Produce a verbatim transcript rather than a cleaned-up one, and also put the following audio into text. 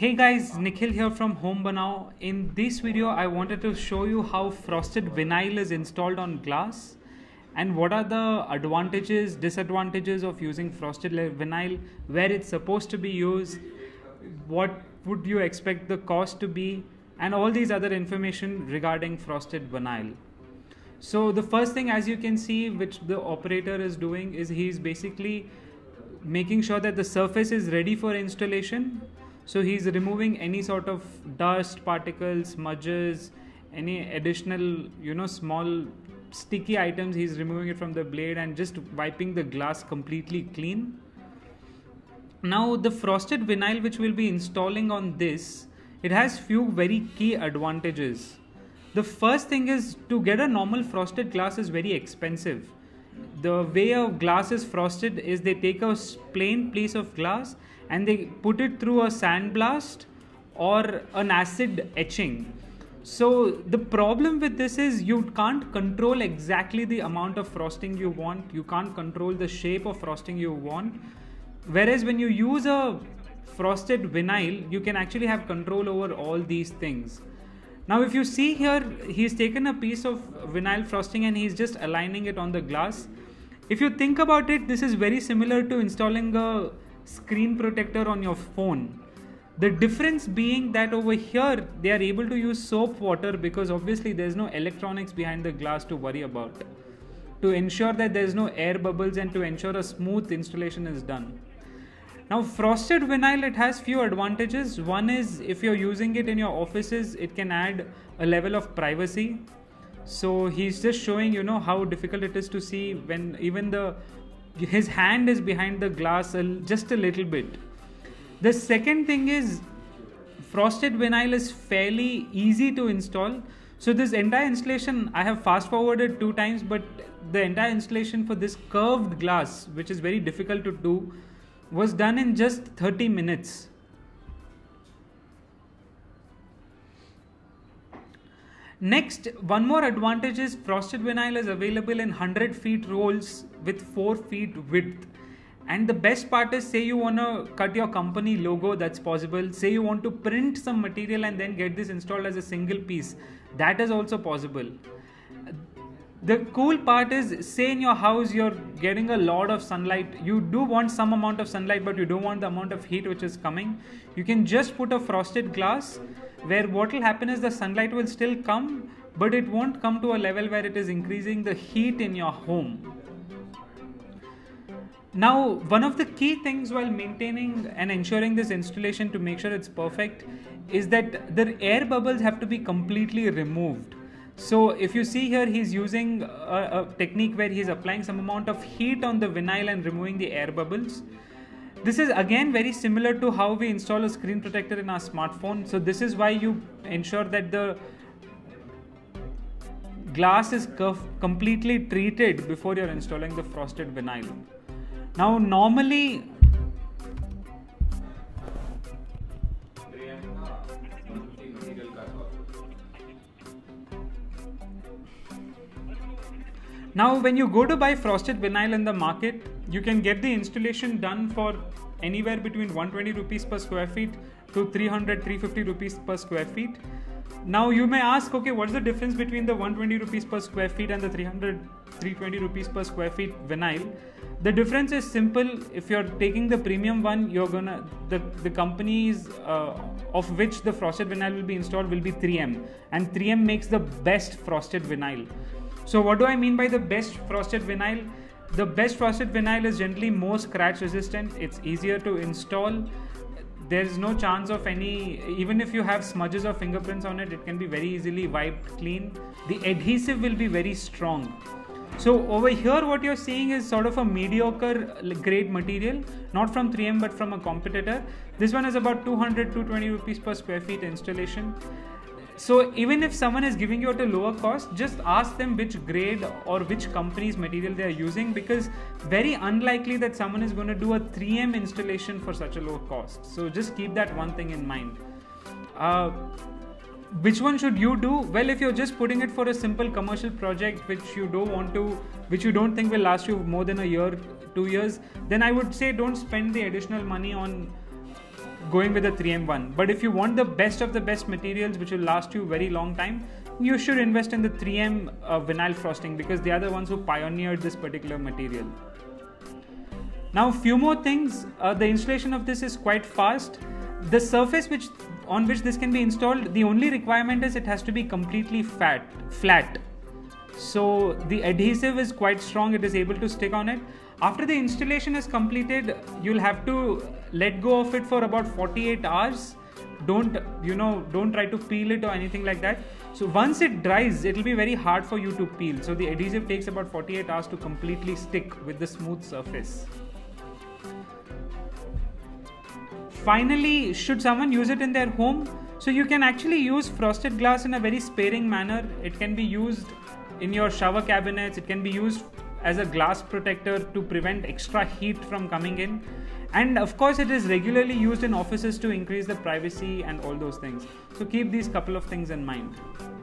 Hey guys, Nikhil here from Homebanao. In this video, I wanted to show you how frosted vinyl is installed on glass and what are the advantages, disadvantages of using frosted vinyl, where it's supposed to be used, what would you expect the cost to be, and all these other information regarding frosted vinyl. So the first thing, as you can see, which the operator is doing is he's basically making sure that the surface is ready for installation. So he's removing any sort of dust, particles, smudges, any additional, you know, small sticky items. He's removing it from the blade and just wiping the glass completely clean. Now the frosted vinyl which we'll be installing on this, it has few very key advantages. The first thing is, to get a normal frosted glass is very expensive. The way a glass is frosted is they take a plain piece of glass and they put it through a sandblast or an acid etching. So the problem with this is you can't control exactly the amount of frosting you want. You can't control the shape of frosting you want. Whereas when you use a frosted vinyl, you can actually have control over all these things. Now if you see here, he's taken a piece of vinyl frosting and he's just aligning it on the glass. If you think about it, this is very similar to installing a screen protector on your phone. The difference being that over here, they are able to use soap water because obviously there's no electronics behind the glass to worry about, to ensure that there's no air bubbles and to ensure a smooth installation is done. Now frosted vinyl, it has few advantages. One is, if you're using it in your offices, it can add a level of privacy. So he's just showing, you know, how difficult it is to see when even the his hand is behind the glass just a little bit. The second thing is, frosted vinyl is fairly easy to install. So this entire installation, I have fast forwarded two times, but the entire installation for this curved glass, which is very difficult to do, was done in just thirty minutes. Next, one more advantage is frosted vinyl is available in one hundred feet rolls with four feet width. And the best part is, say you want to cut your company logo, that's possible. Say you want to print some material and then get this installed as a single piece, that is also possible. The cool part is, say in your house you're getting a lot of sunlight, you do want some amount of sunlight but you don't want the amount of heat which is coming, you can just put a frosted glass where what will happen is the sunlight will still come but it won't come to a level where it is increasing the heat in your home. Now one of the key things while maintaining and ensuring this installation to make sure it's perfect is that the air bubbles have to be completely removed. So if you see here, he's using a, a technique where he's applying some amount of heat on the vinyl and removing the air bubbles. This is again very similar to how we install a screen protector in our smartphone. So this is why you ensure that the glass is completely treated before you're installing the frosted vinyl. Now normally, Now when you go to buy frosted vinyl in the market, you can get the installation done for anywhere between one hundred twenty rupees per square feet to three hundred to three hundred fifty rupees per square feet. Now you may ask, okay, what's the difference between the one hundred twenty rupees per square feet and the three hundred to three hundred twenty rupees per square feet vinyl? The difference is simple. If you're taking the premium one, you're gonna the, the companies uh, of which the frosted vinyl will be installed will be three M, and three M makes the best frosted vinyl. So what do I mean by the best frosted vinyl? The best frosted vinyl is generally more scratch resistant, it's easier to install, there is no chance of any, even if you have smudges or fingerprints on it, it can be very easily wiped clean. The adhesive will be very strong. So over here what you're seeing is sort of a mediocre grade material, not from three M but from a competitor. This one is about two hundred to two hundred twenty rupees per square feet installation. So even if someone is giving you at a lower cost, just ask them which grade or which company's material they are using, because very unlikely that someone is going to do a three M installation for such a low cost. So just keep that one thing in mind. Uh, which one should you do? Well, if you're just putting it for a simple commercial project which you don't want to, which you don't think will last you more than a year, two years, then I would say don't spend the additional money on going with the three M one. But if you want the best of the best materials which will last you very long time, you should invest in the three M uh, vinyl frosting, because they are the ones who pioneered this particular material. Now, few more things. Uh, the installation of this is quite fast. The surface which on which this can be installed, the only requirement is it has to be completely fat, flat. So the adhesive is quite strong, it is able to stick on it. After the installation is completed, you'll have to let go of it for about forty-eight hours. Don't, you know, don't try to peel it or anything like that. So once it dries, it'll be very hard for you to peel. So the adhesive takes about forty-eight hours to completely stick with the smooth surface. Finally, should someone use it in their home? So you can actually use frosted glass in a very sparing manner. It can be used in your shower cabinets, it can be used as a glass protector to prevent extra heat from coming in, and of course it is regularly used in offices to increase the privacy and all those things. So keep these couple of things in mind.